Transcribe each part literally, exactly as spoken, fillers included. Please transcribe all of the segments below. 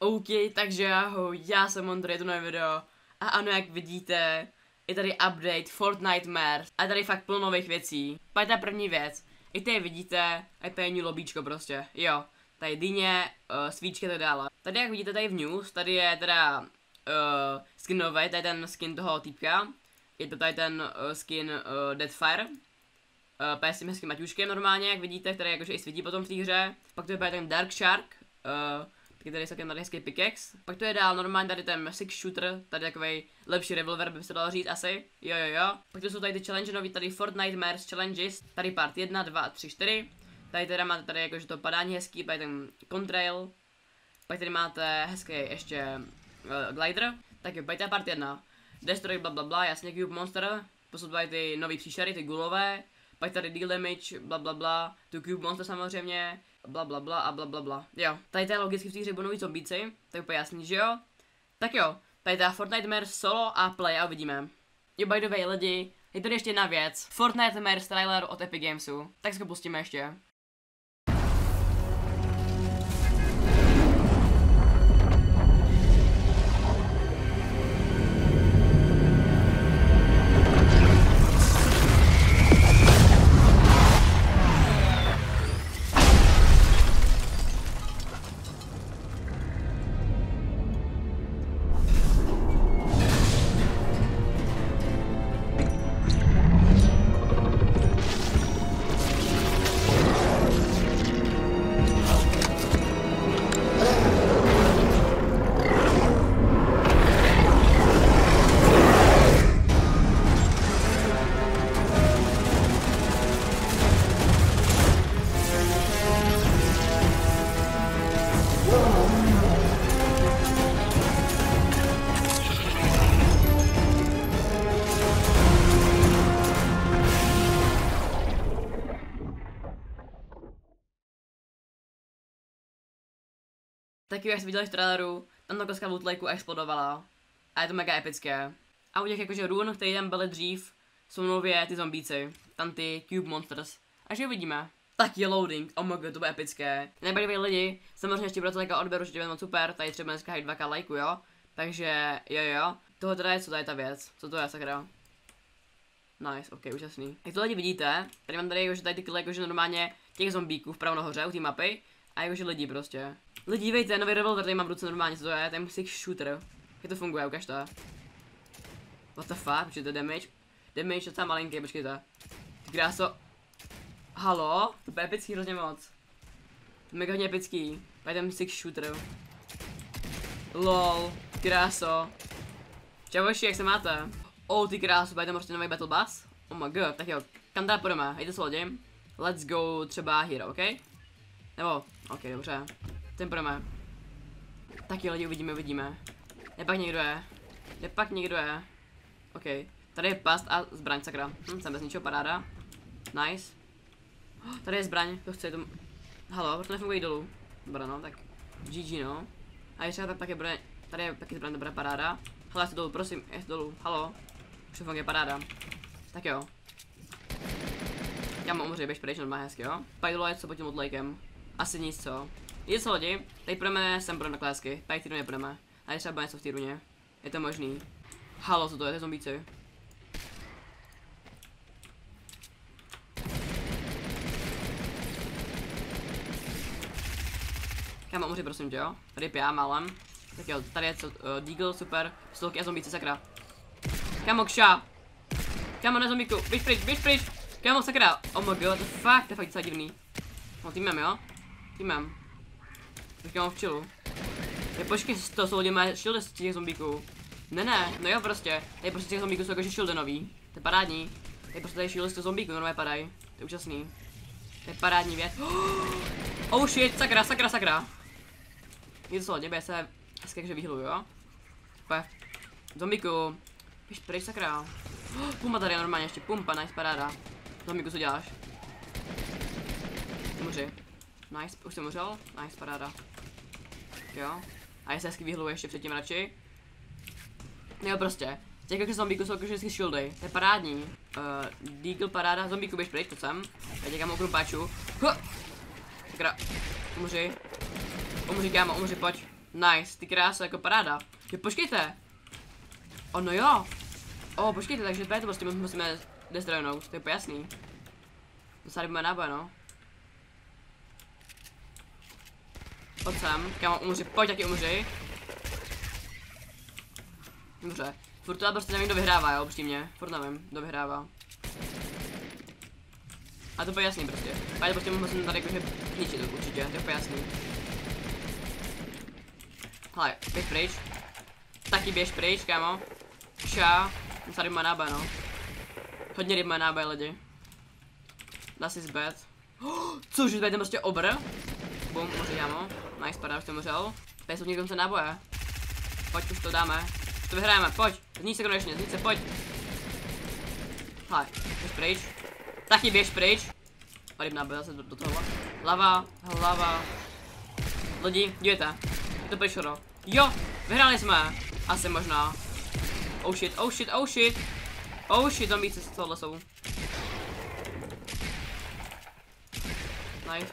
OK, takže ahoj, já jsem Ondra, je to nové video. A ano, jak vidíte, je tady update Fortnite Mares. A tady fakt plno nových věcí. A je ta první věc. I tady vidíte, a to je new lobíčko prostě. Jo, tady dyně, uh, svíčky a tak dále. Tady jak vidíte, tady v news, tady je teda uh, skin nový, tady je ten skin toho týpka. Je to tady ten uh, skin uh, Deathfire. Uh, Pé s tím hezkým maťuškem normálně, jak vidíte, který jakože i svítí potom v té hře. Pak to je ten Dark Shark. Uh, Taky tady je celkem tady hezký pickaxe. Pak to je dál normálně tady ten Six Shooter, tady takovej lepší revolver by se dalo říct asi. Jo jo jo. Pak to jsou tady ty challenge nový, tady Fortnite Mares Challenges. Tady part jedna, dva, tři, čtyři. Tady teda máte tady jakože to padání hezký, pak ten contrail. Pak tady máte hezký ještě uh, glider. Tak jo, pak je part jedna. Destroy blablabla, bla, bla, jasně Cube Monster. Posud tady ty nový příšery, ty gulové. Pak tady deal damage, blablabla, bla, tu Cube Monster samozřejmě. Blablabla bla, bla, a blablabla, bla, bla. Jo, tady je logicky v té hře budou nový zombíci, to je úplně jasný, že jo? Tak jo, tady je Fortnite Mares solo a play a uvidíme. Jo, by the way lidi, je tady ještě jedna věc, Fortnite Mares trailer od Epic Gamesu, tak se ho pustíme ještě. Taky jak jste viděli v traileru, tam ta koska bootlejku explodovala a je to mega epické. A u těch jakože run, který tam byly dřív, jsou nově ty zombíci, tam ty Cube Monsters. Až je uvidíme. Tak je loading, oh my god, to bude epické. Nebejte lidi, samozřejmě ještě bude to lajka odběru, že to bude moc super, tady třeba dneska hajit dvakrát lajku, jo? Takže jo jo, tohle teda je co tady ta věc, co to je sakra. Nice, ok, úžasný. Jak to lidi vidíte, tady mám tady jakože tady ty kille jakože normálně těch zombíků vpravo nahoře u té mapy a jakože lidi prostě. Lidi, dívejte, nový revolver, tady mám v ruce normálně, co to je, ten Six Shooter. Jak to funguje, ukažte. What the fuck, počkej, to je damage. Damage je tam malinký, počkejte. Ty kráso. Halo, to je epický hrozně moc. To je mega hodně epický, tady ten Six Shooter. Lol, ty kráso. Čavoši, jak se máte? Oh, ty kráso, tady tam prostě nový Battle Bus. Oh my god, tak jo, kam teda půjdeme, hejte s lodím. Let's go třeba here, ok? Nebo, ok, dobře. Ten pro mě. Taky lidi uvidíme, uvidíme. Nepak někdo je. Nepak někdo je. OK. Tady je past a zbraň, sakra. Hm, jsem bez ničeho, paráda. Nice. Oh, tady je zbraň, to chci, to... Halo, proč to nefunguje dolů? Dobrá, no, tak G G, no. A ještě tak taky bude... Tady je taky zbraň, dobrá, paráda. Halo, já jsi dolů, prosím, já jsi dolů. Halo. Už to funguje, paráda. Tak jo. Já mu umři, běž pryč, normálně hezky, jo. Pajdolo je co pod tím odlejkem. Asi nic, co. Jde se lodi, tady půjdeme sem pro naklásky, tady v té runě půjdeme. A je třeba něco v té runě. Je to možný. Halo, co to je, to je zombíci. Já mám umřít, prosím tě, jo. Ryb já málem. Tak jo, tady je co, uh, Deagle, super. Stolky a zombíci, sakra. Kamo, kša. Kamo, na zombíku, běž pryč, běž pryč. Kamo, sakra. Oh my god, to je fakt, to je fakt docela divný. No, týmem, jo. Týmem. Tak já mám v chillu. Je počkej, to jsou lidi mají shieldy z těch zombíků. Ne, ne, no jo prostě. Tady prostě těch zombíků jsou jakože shieldy nový. To je parádní. Tady prostě tady shieldy z těch zombíků normálně padají. To je úžasný. To je parádní věc. Oh shit, sakra, sakra, sakra. Něco se lidi, bude se hezky jakože vyhluju, jo. Takové. Zombíku. Píš pryč, sakra. Pumpa tady je normálně ještě, pumpa, nice, paráda. Zombíku, co děláš? Umři. Nice, už jsem umřel, nice, paráda. Jo, a já se hezky vyhluju ještě předtím radši. Jo prostě, těch jakože zombíků jsou jakože vždycky shieldy, to je parádní. Uh, Deagle, paráda, zombíku běž pryč, to jsem. Já tě kámo krumpáču. Sakra, umři. Umři kámo, umři, pojď. Nice, ty krása, jako paráda. Jo, počkejte. Ono jo. O, počkejte, takže Battle Bus musíme destroynout, to je jasný. Tady máme náboje, no. Pojď sem, kámo, umři, pojď taky umři. Dobře, furt to prostě nevím, kdo vyhrává, jo, upřímně, furt nevím, kdo vyhrává. A to je jasný prostě, ale prostě musím tady jakože ničit určitě, to je jasný. Hele, běž pryč. Taky běž pryč, kámo. Čau, tady má náboj, no. Hodně ryb má náboj, lidi. Dá si zbět. Oh, což, zbět je prostě obr. Bum, moře, kámo. Nice, paráda, už to mořel. Tady jsou někdo náboje. Pojď, už to dáme. To vyhrajeme, pojď. Znič se konečně, znič se, pojď. Hele, běž pryč. Taky běž pryč. A ryb náboj zase do, do toho. Lava, hlava. Lidi, dívejte. Je to pryč, hro. Jo, vyhráli jsme. Asi možná. Oh shit, oh shit, oh shit. Oh shit, zombíci z tohohle jsou. Nice.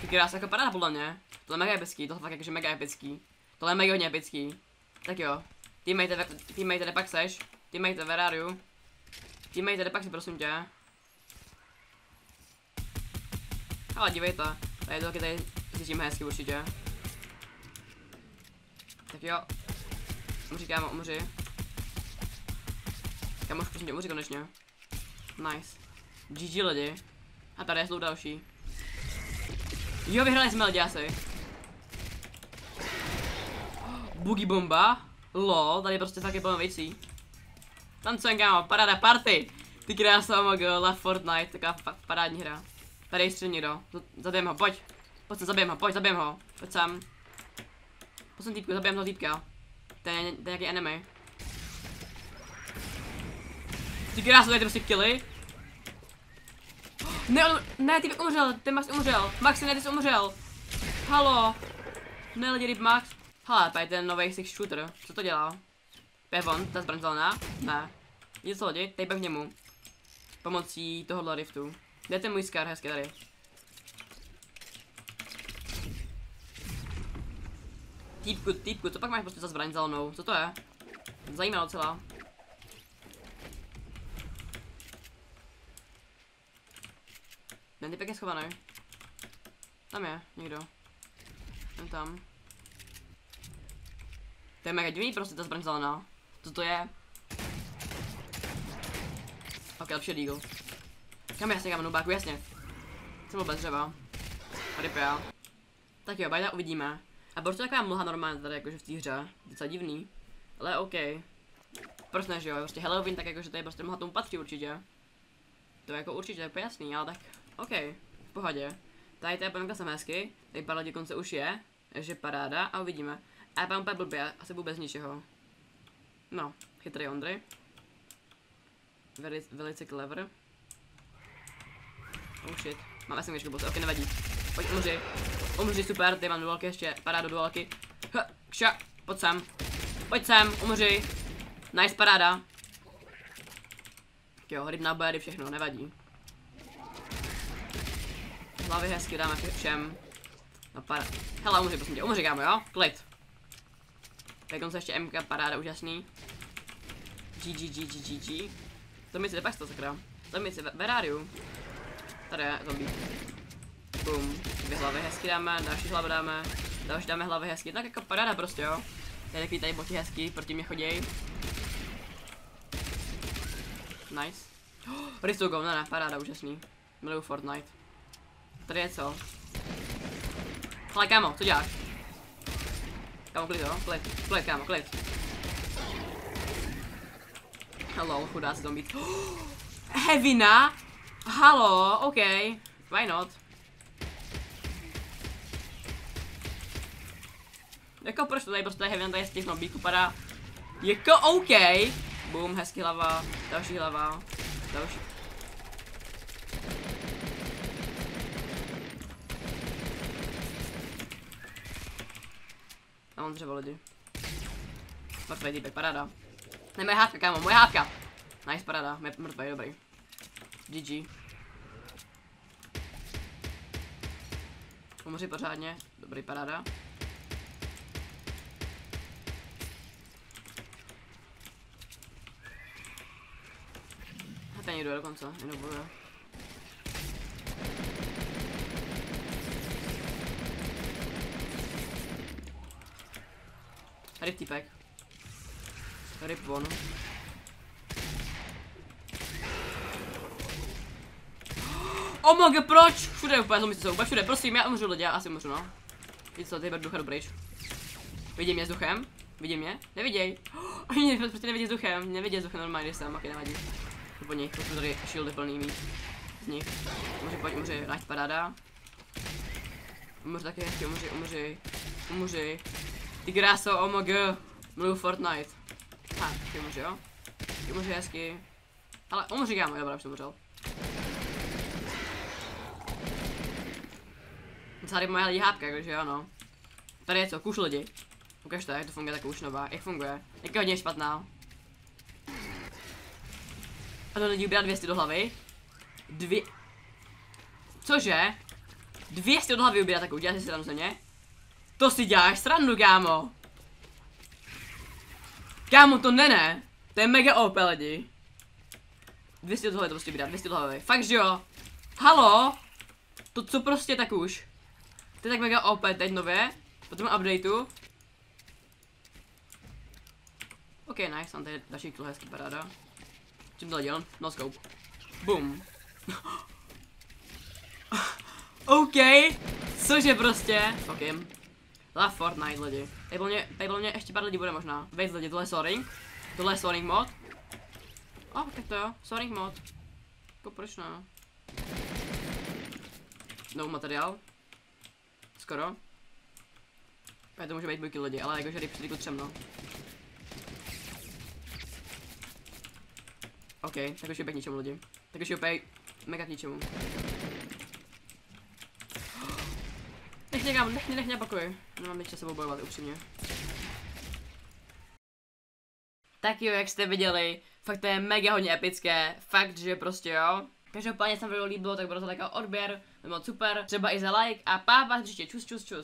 Ty krása, jako paráda podle mě. Tohle je mega epický, tohle fakt jakože mega epický. Tohle je mega hodně epický. Tak jo. Teammate, teammate, depak seš. Teammate, where are you? Teammate, depak si, prosím tě. Ale dívejte, tady to taky tady zjistíme hezky určitě. Tak jo. Umři, kámo, umři. Kámo, už prosím tě, umři konečně. Nice. gé gé lidi. A tady je slou další. Jo, vyhrali jsme lidi asi. Boogie Bomba. Lol, tady je prostě taky plno věcí. Tancujem, kámo, paráda party. Ty krása, omogla, Fortnite, taková parádní hra. Tady je ještě někdo. Zabijem ho, pojď. Pojď sem, zabijem ho, pojď, zabijem ho. Pojď sem. Pojď sem týpku, zabijem toho týpka. To je nějaký enemy. Ty krásu, tady ty prostě killy. Ne, on, ne, ty umřel, ten Max umřel. Max, ne, ty jsi umřel. Halo. Ne, lidi, ryb Max. Hele, tady ten nový Six Shooter. Co to dělá? Pevon, ta zbraň zelená? Ne. Je to lidi, tady k němu. Pomocí tohohle riftu. Kde je ten můj skar, hezky tady. Týpku, týpku, co pak máš prostě za zbraň zelenou? Co to je? Zajímá docela. Ten typek je schovaný. Tam je někdo. Jen tam. To je mega divný prostě ta zbraň zelená. Co to je? Ok, lepší je deagle. Kam jasně, kam nubáku, jasně. Jsem byl bez dřeva. Rypia. Tak jo, bajda uvidíme. A proč to taková mlha normálně tady jakože v té hře? Docela divný. Ale ok. Proč ne, že jo? Prostě Halloween, tak jakože tady prostě mlha tomu patří určitě. To je jako určitě, jako jasný, ale tak ok, v pohodě. Tady ta panka jsem hezky, tady pár lidí konce už je, že paráda a uvidíme. A já úplně blbě, asi budu bez ničeho. No, chytrý Ondry. Velice, velice clever. Oh shit, mám SMGčko bossy, ok, nevadí. Pojď umři, umři, super, tady mám dualky ještě, paráda dualky. Ha, kša, pojď sem, pojď sem, umři. Nice, paráda. Jo, ryb na body, všechno, nevadí. Hlavy hezky dáme všem. No para... Hele, umři, prosím tě, umři, kámo, jo? Klid. Tady konce ještě em ká, paráda, úžasný. gé gé gé gé gé. Zombici, depak to, sakra. Zombici, veráriu. Tady je zombie. Bum. Dvě hlavy hezky dáme, další hlavu dáme. Další dáme hlavy hezky, tak jako paráda prostě, jo? Tady takový tady boty hezky, proti mě choděj. Nice. Oh, Ristu go, ne, ne, paráda, úžasný. Miluju Fortnite. Tady je co? Hele, kámo, co děláš? Kámo, klid, jo? Klid, klid, kámo, klid. Hello, chudá se zombít. Oh, Hevina? Halo, ok. Why not? Jako proč to tady prostě Hevina tady z těch zombíků padá? Jako ok. Boom, hezky hlava, další hlava, další. A mám dřevo, lidi. Mrtvej týpek, paráda. Ne, moje hádka, kámo, moje hádka. Nice, paráda, mrtvej, dobrý. gé gé. Pomoří pořádně. Dobrý, paráda. A ten jdu dokonce, jenom bojuju. Ryb týpek. Ryb vonu. Oh my god, proč? Všude úplně zlomyslí jsou, úplně všude, prosím, já umřu, lidi, já asi umřu, no. Víte co, ty ber ducha dobrýč. Vidí mě s duchem? Vidí mě? Neviděj. Oni oh, prostě nevidí s duchem, nevidí s duchem normálně, když jsem, ok, nevadí. To po nich, to jsou tady shieldy plný mít. Z nich. Umři, pojď, umři, náš paráda. Umři taky hezky, umři, umři. Umři. Ty kráso, oh my god. Mluvu Fortnite. Ha, ty umři, jo? Ty umři hezky. Ale umři, kámo, dobrá, už jsem umřel. Tady moje lidi hápka, jakože jo, no. Tady je co, kuš lidi. Ukažte, jak to funguje, tak už nová. Jak funguje? Jak je hodně špatná. A to lidi ubírá dvě stě do hlavy. Dvě... Cože? dvě stě do hlavy ubírá takovou, děláš si srandu ze mě? To si děláš srandu, kámo. Kámo, to ne, ne. To je mega O P, lidi. dvě stě do hlavy to prostě ubírá, dvě stě do hlavy. Fakt, že jo? Halo? To co prostě tak už? To je tak mega O P teď nově, po tom updateu. Ok, nice, tam tady je další kilo, hezky paráda. Čím to dělám? No scope. Boom. Ok, cože prostě. Ok. La Fortnite lidi. Tady bylo mě, tady bylo mě ještě pár lidí bude možná. Vejc lidi, tohle je Soaring. Tohle je Soaring mod. Oh, tak to jo, Soaring mod. Jako proč ne? Nový materiál. Skoro. A to může být bojky lidi, ale jakože ryb před třem, no. Ok, tak už je k ničemu lidi. Tak už je opět mega k ničemu. Nech mě, nech mě, nech mě pakoj. Nemám nic čas sebou bojovat, upřímně. Tak jo, jak jste viděli, fakt to je mega hodně epické. Fakt, že prostě jo. Každopádně se vám video líbilo, tak budu za like a odběr, bylo super, třeba i za like a pá, pá, příště, čus, čus, čus.